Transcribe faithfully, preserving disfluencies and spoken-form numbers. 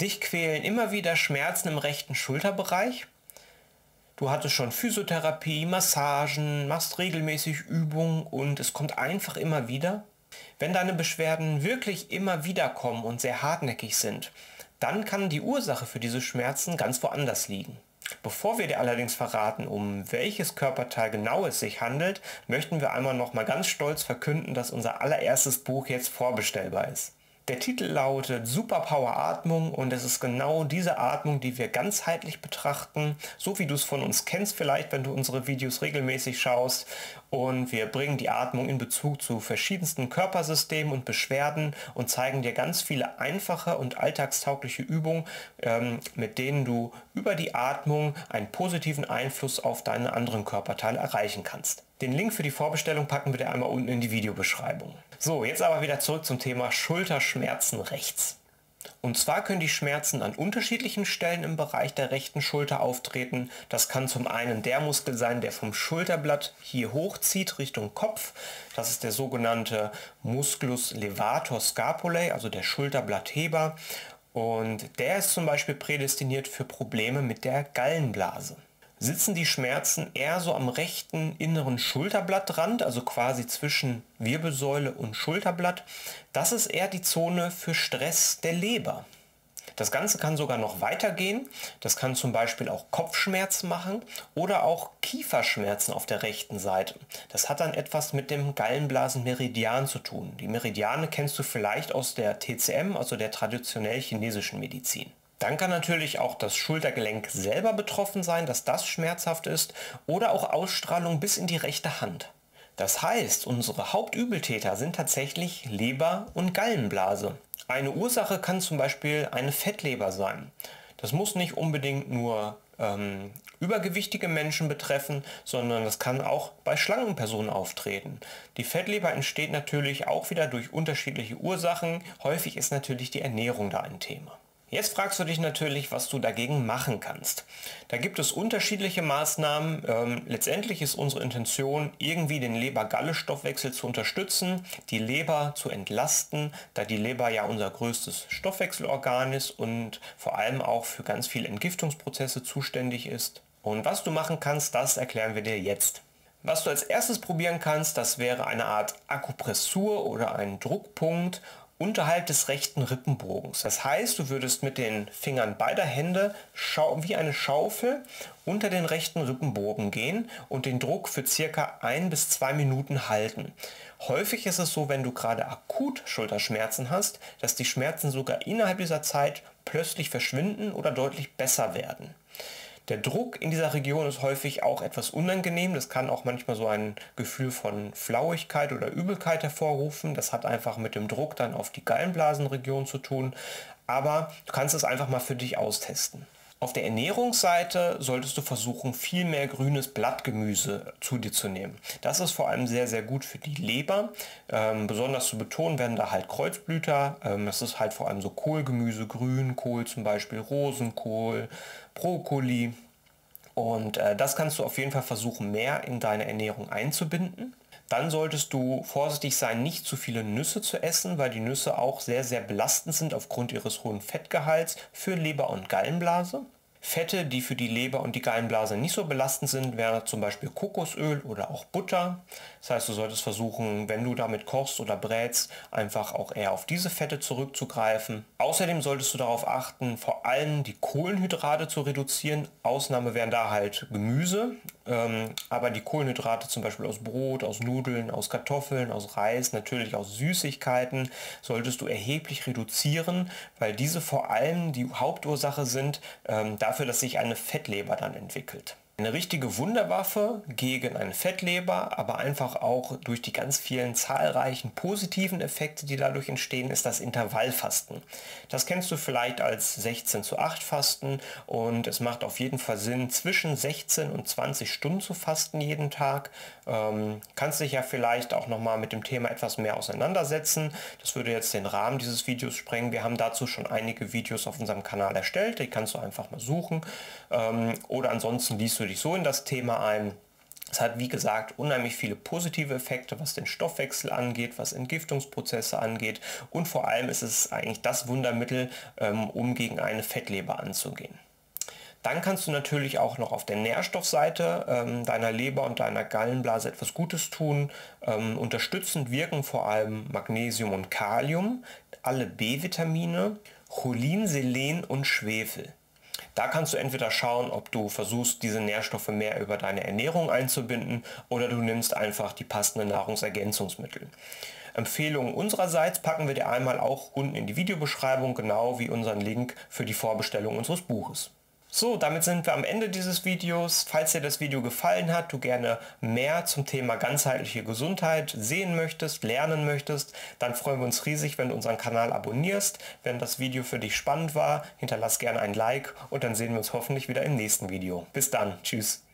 Dich quälen immer wieder Schmerzen im rechten Schulterbereich. Du hattest schon Physiotherapie, Massagen, machst regelmäßig Übungen und es kommt einfach immer wieder. Wenn deine Beschwerden wirklich immer wieder kommen und sehr hartnäckig sind, dann kann die Ursache für diese Schmerzen ganz woanders liegen. Bevor wir dir allerdings verraten, um welches Körperteil genau es sich handelt, möchten wir einmal noch mal ganz stolz verkünden, dass unser allererstes Buch jetzt vorbestellbar ist. Der Titel lautet Superpower Atmung und es ist genau diese Atmung, die wir ganzheitlich betrachten, so wie du es von uns kennst vielleicht, wenn du unsere Videos regelmäßig schaust. Und wir bringen die Atmung in Bezug zu verschiedensten Körpersystemen und Beschwerden und zeigen dir ganz viele einfache und alltagstaugliche Übungen, ähm, mit denen du über die Atmung einen positiven Einfluss auf deine anderen Körperteile erreichen kannst. Den Link für die Vorbestellung packen wir dir einmal unten in die Videobeschreibung. So, jetzt aber wieder zurück zum Thema Schulterschmerzen rechts. Und zwar können die Schmerzen an unterschiedlichen Stellen im Bereich der rechten Schulter auftreten. Das kann zum einen der Muskel sein, der vom Schulterblatt hier hochzieht Richtung Kopf. Das ist der sogenannte Musculus Levator Scapulae, also der Schulterblattheber. Und der ist zum Beispiel prädestiniert für Probleme mit der Gallenblase. Sitzen die Schmerzen eher so am rechten inneren Schulterblattrand, also quasi zwischen Wirbelsäule und Schulterblatt. Das ist eher die Zone für Stress der Leber. Das Ganze kann sogar noch weitergehen. Das kann zum Beispiel auch Kopfschmerzen machen oder auch Kieferschmerzen auf der rechten Seite. Das hat dann etwas mit dem Gallenblasenmeridian zu tun. Die Meridiane kennst du vielleicht aus der T C M, also der traditionell chinesischen Medizin. Dann kann natürlich auch das Schultergelenk selber betroffen sein, dass das schmerzhaft ist, oder auch Ausstrahlung bis in die rechte Hand. Das heißt, unsere Hauptübeltäter sind tatsächlich Leber und Gallenblase. Eine Ursache kann zum Beispiel eine Fettleber sein. Das muss nicht unbedingt nur ähm, übergewichtige Menschen betreffen, sondern das kann auch bei schlanken Personen auftreten. Die Fettleber entsteht natürlich auch wieder durch unterschiedliche Ursachen. Häufig ist natürlich die Ernährung da ein Thema. Jetzt fragst du dich natürlich, was du dagegen machen kannst. Da gibt es unterschiedliche Maßnahmen. Ähm, letztendlich ist unsere Intention, irgendwie den Leber-Galle-Stoffwechsel zu unterstützen, die Leber zu entlasten, da die Leber ja unser größtes Stoffwechselorgan ist und vor allem auch für ganz viele Entgiftungsprozesse zuständig ist. Und was du machen kannst, das erklären wir dir jetzt. Was du als erstes probieren kannst, das wäre eine Art Akupressur oder ein Druckpunkt unterhalb des rechten Rippenbogens. Das heißt, du würdest mit den Fingern beider Hände wie eine Schaufel unter den rechten Rippenbogen gehen und den Druck für circa ein bis zwei Minuten halten. Häufig ist es so, wenn du gerade akut Schulterschmerzen hast, dass die Schmerzen sogar innerhalb dieser Zeit plötzlich verschwinden oder deutlich besser werden. Der Druck in dieser Region ist häufig auch etwas unangenehm. Das kann auch manchmal so ein Gefühl von Flauigkeit oder Übelkeit hervorrufen. Das hat einfach mit dem Druck dann auf die Gallenblasenregion zu tun. Aber du kannst es einfach mal für dich austesten. Auf der Ernährungsseite solltest du versuchen, viel mehr grünes Blattgemüse zu dir zu nehmen. Das ist vor allem sehr, sehr gut für die Leber. Ähm, besonders zu betonen werden da halt Kreuzblüter. Ähm, das ist halt vor allem so Kohlgemüse, Grünkohl zum Beispiel, Rosenkohl, Brokkoli, und äh, das kannst du auf jeden Fall versuchen, mehr in deine Ernährung einzubinden. Dann solltest du vorsichtig sein, nicht zu viele Nüsse zu essen, weil die Nüsse auch sehr, sehr belastend sind aufgrund ihres hohen Fettgehalts für Leber und Gallenblase. Fette, die für die Leber und die Gallenblase nicht so belastend sind, wäre zum Beispiel Kokosöl oder auch Butter. Das heißt, du solltest versuchen, wenn du damit kochst oder brätst, einfach auch eher auf diese Fette zurückzugreifen. Außerdem solltest du darauf achten, vor allem die Kohlenhydrate zu reduzieren. Ausnahme wären da halt Gemüse, ähm, aber die Kohlenhydrate zum Beispiel aus Brot, aus Nudeln, aus Kartoffeln, aus Reis, natürlich aus Süßigkeiten, solltest du erheblich reduzieren, weil diese vor allem die Hauptursache sind, ähm, dafür Dafür, dass sich eine Fettleber dann entwickelt. Eine richtige Wunderwaffe gegen eine Fettleber, aber einfach auch durch die ganz vielen zahlreichen positiven Effekte, die dadurch entstehen, ist das Intervallfasten. Das kennst du vielleicht als sechzehn zu acht Fasten, und es macht auf jeden Fall Sinn, zwischen sechzehn und zwanzig Stunden zu fasten jeden Tag. Ähm, kannst dich ja vielleicht auch nochmal mit dem Thema etwas mehr auseinandersetzen. Das würde jetzt den Rahmen dieses Videos sprengen. Wir haben dazu schon einige Videos auf unserem Kanal erstellt, die kannst du einfach mal suchen. Ähm, oder ansonsten liest du dich so in das Thema ein. Es hat, wie gesagt, unheimlich viele positive Effekte, was den Stoffwechsel angeht, was Entgiftungsprozesse angeht, und vor allem ist es eigentlich das Wundermittel, um gegen eine Fettleber anzugehen. Dann kannst du natürlich auch noch auf der Nährstoffseite ähm, deiner Leber und deiner Gallenblase etwas Gutes tun. Ähm, unterstützend wirken vor allem Magnesium und Kalium, alle B-Vitamine, Cholin, Selen und Schwefel. Da kannst du entweder schauen, ob du versuchst, diese Nährstoffe mehr über deine Ernährung einzubinden, oder du nimmst einfach die passenden Nahrungsergänzungsmittel. Empfehlungen unsererseits packen wir dir einmal auch unten in die Videobeschreibung, genau wie unseren Link für die Vorbestellung unseres Buches. So, damit sind wir am Ende dieses Videos. Falls dir das Video gefallen hat, du gerne mehr zum Thema ganzheitliche Gesundheit sehen möchtest, lernen möchtest, dann freuen wir uns riesig, wenn du unseren Kanal abonnierst. Wenn das Video für dich spannend war, hinterlass gerne ein Like, und dann sehen wir uns hoffentlich wieder im nächsten Video. Bis dann, tschüss.